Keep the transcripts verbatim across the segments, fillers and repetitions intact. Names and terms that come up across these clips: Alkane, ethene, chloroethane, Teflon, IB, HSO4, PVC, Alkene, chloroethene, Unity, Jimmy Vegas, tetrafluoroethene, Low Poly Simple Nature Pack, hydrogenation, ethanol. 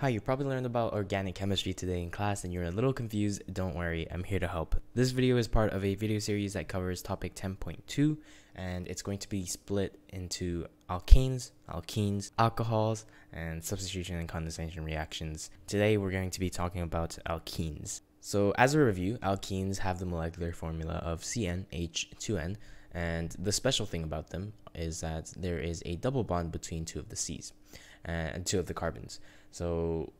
Hi, you probably learned about organic chemistry today in class and you're a little confused. Don't worry, I'm here to help. This video is part of a video series that covers topic ten point two and it's going to be split into alkanes, alkenes, alcohols, and substitution and condensation reactions. Today we're going to be talking about alkenes. So as a review, alkenes have the molecular formula of C n H two n, and the special thing about them is that there is a double bond between two of the C's and two of the carbons. So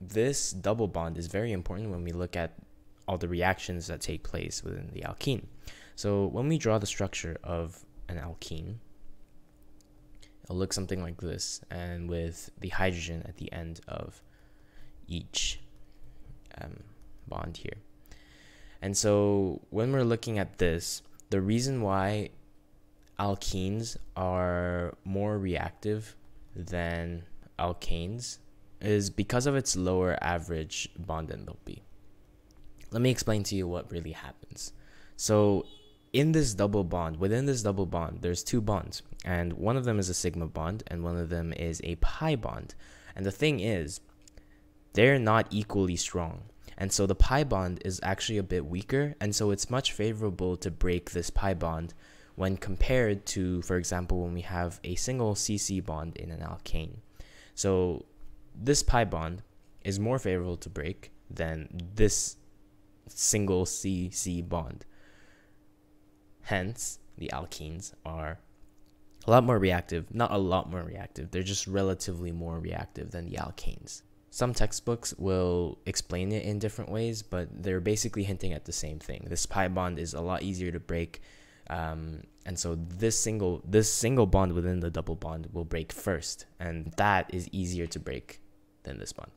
this double bond is very important when we look at all the reactions that take place within the alkene. So when we draw the structure of an alkene, it'll look something like this, and with the hydrogen at the end of each um, bond here. And so when we're looking at this, the reason why alkenes are more reactive than alkanes is because of its lower average bond enthalpy. Let me explain to you what really happens. So in this double bond, within this double bond, there's two bonds, and one of them is a sigma bond and one of them is a pi bond. And the thing is, they're not equally strong. And so the pi bond is actually a bit weaker, and so it's much favorable to break this pi bond when compared to, for example, when we have a single C C bond in an alkane. So this pi bond is more favorable to break than this single C C bond. Hence, the alkenes are a lot more reactive, not a lot more reactive, they're just relatively more reactive than the alkanes. Some textbooks will explain it in different ways, but they're basically hinting at the same thing. This pi bond is a lot easier to break, um, and so this single this single bond within the double bond will break first, and that is easier to break than this bond.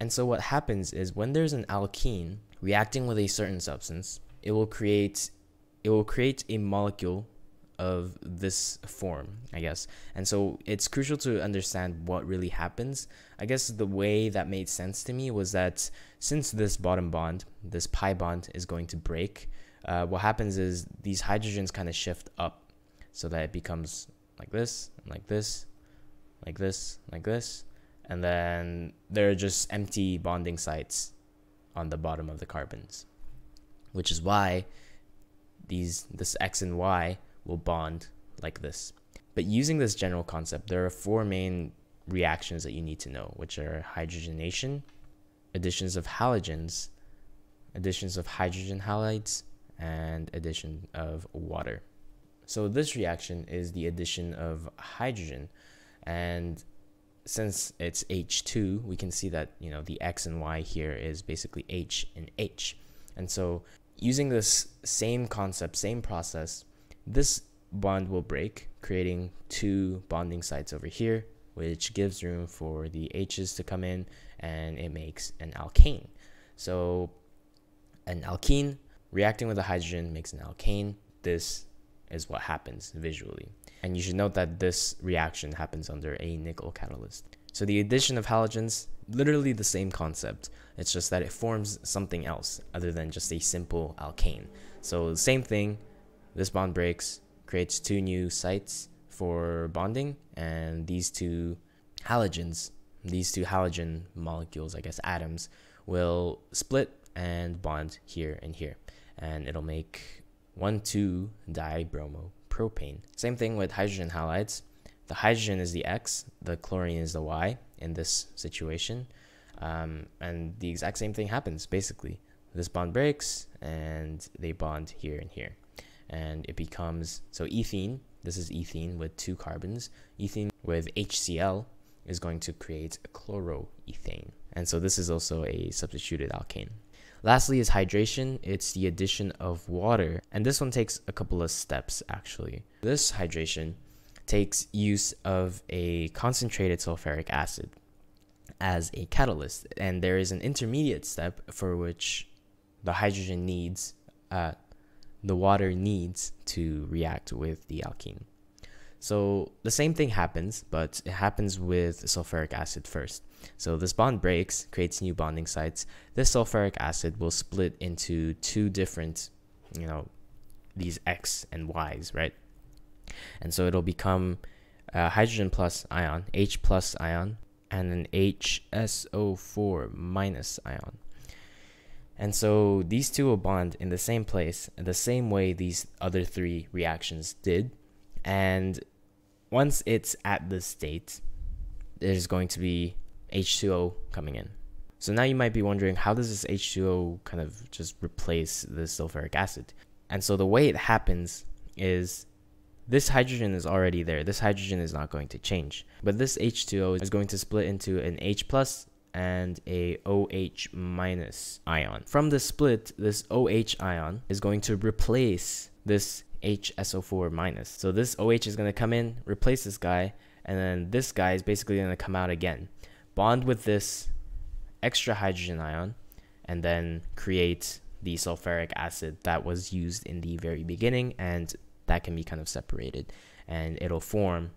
And so what happens is when there's an alkene reacting with a certain substance, it will create it will create a molecule of this form, I guess. And so it's crucial to understand what really happens. I guess the way that made sense to me was that since this bottom bond, this pi bond, is going to break, uh, what happens is these hydrogens kind of shift up so that it becomes like this, like this, like this, like this, and then there are just empty bonding sites on the bottom of the carbons, which is why these this X and Y will bond like this. But using this general concept, there are four main reactions that you need to know, which are hydrogenation, additions of halogens, additions of hydrogen halides, and addition of water. So this reaction is the addition of hydrogen, and since it's H two, we can see that, you know, the X and Y here is basically H and H. And so using this same concept, same process, this bond will break, creating two bonding sites over here, which gives room for the H's to come in, and it makes an alkane. So an alkene reacting with the hydrogen makes an alkane. This is what happens visually. And you should note that this reaction happens under a nickel catalyst. So the addition of halogens, literally the same concept. It's just that it forms something else other than just a simple alkane. So the same thing. This bond breaks, creates two new sites for bonding, and these two halogens, these two halogen molecules, I guess atoms, will split and bond here and here, and it'll make one two dibromo propane. Same thing with hydrogen halides. The hydrogen is the X, the chlorine is the Y in this situation, um, and the exact same thing happens basically. This bond breaks, and they bond here and here. And it becomes, so ethene, this is ethene with two carbons. Ethene with HCl is going to create a chloroethane. And so this is also a substituted alkane. Lastly is hydration. It's the addition of water. And this one takes a couple of steps actually. This hydration takes use of a concentrated sulfuric acid as a catalyst. And there is an intermediate step for which the hydrogen needs uh, the water needs to react with the alkene. So the same thing happens, but it happens with sulfuric acid first. So this bond breaks, creates new bonding sites. This sulfuric acid will split into two different, you know, these X and Y's, right? And so it'll become uh, hydrogen plus ion, H plus ion, and an H S O four minus ion. And so these two will bond in the same place, the same way these other three reactions did. And once it's at this state, there's going to be H two O coming in. So now you might be wondering, how does this H two O kind of just replace the sulfuric acid? And so the way it happens is this hydrogen is already there. This hydrogen is not going to change. But this H two O is going to split into an H plus and a OH minus ion. From the split, this OH ion is going to replace this H S O four minus. So this OH is going to come in, replace this guy, and then this guy is basically going to come out again, bond with this extra hydrogen ion, and then create the sulfuric acid that was used in the very beginning, and that can be kind of separated, and it'll form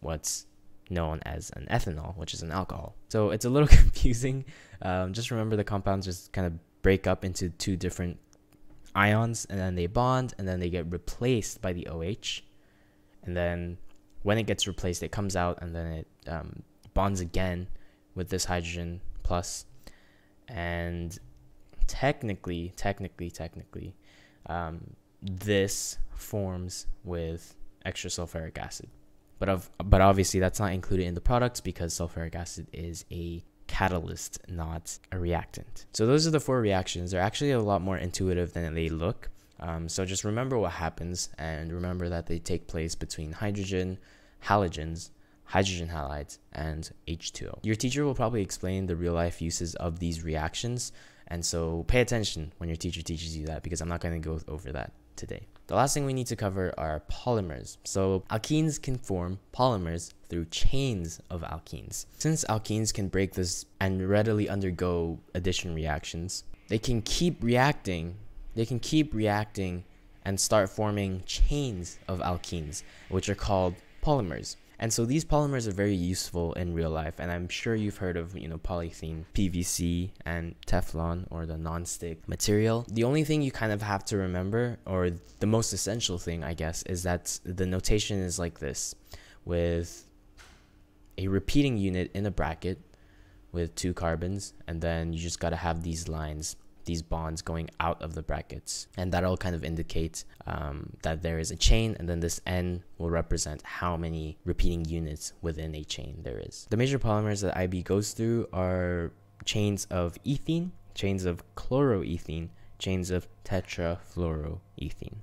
what's known as an ethanol, which is an alcohol. So it's a little confusing. Um, just remember the compounds just kind of break up into two different ions, and then they bond, and then they get replaced by the OH, and then when it gets replaced, it comes out, and then it um, bonds again with this hydrogen plus. And technically, technically, technically, um, this forms with extra sulfuric acid. But, of, but obviously that's not included in the products because sulfuric acid is a catalyst, not a reactant. So those are the four reactions. They're actually a lot more intuitive than they look. Um, so just remember what happens, and remember that they take place between hydrogen, halogens, hydrogen halides, and H two O. Your teacher will probably explain the real-life uses of these reactions, and so pay attention when your teacher teaches you that, because I'm not going to go over that today. The last thing we need to cover are polymers. So alkenes can form polymers through chains of alkenes. Since alkenes can break this and readily undergo addition reactions, they can keep reacting, they can keep reacting and start forming chains of alkenes, which are called polymers. And so these polymers are very useful in real life, and I'm sure you've heard of, you know, polythene, P V C, and Teflon, or the non-stick material. The only thing you kind of have to remember, or the most essential thing, I guess, is that the notation is like this, with a repeating unit in a bracket with two carbons, and then you just got to have these lines, these bonds going out of the brackets, and that'll kind of indicate um, that there is a chain, and then this N will represent how many repeating units within a chain there is. The major polymers that I B goes through are chains of ethene, chains of chloroethene, chains of tetrafluoroethene,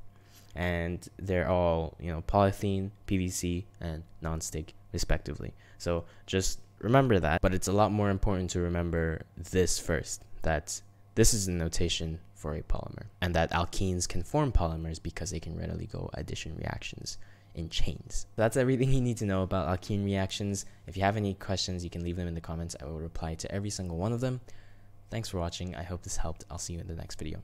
and they're all, you know, polythene, P V C, and non-stick respectively. So just remember that, but it's a lot more important to remember this first, that this is the notation for a polymer, and that alkenes can form polymers because they can readily go addition reactions in chains. That's everything you need to know about alkene reactions. If you have any questions, you can leave them in the comments. I will reply to every single one of them. Thanks for watching. I hope this helped. I'll see you in the next video.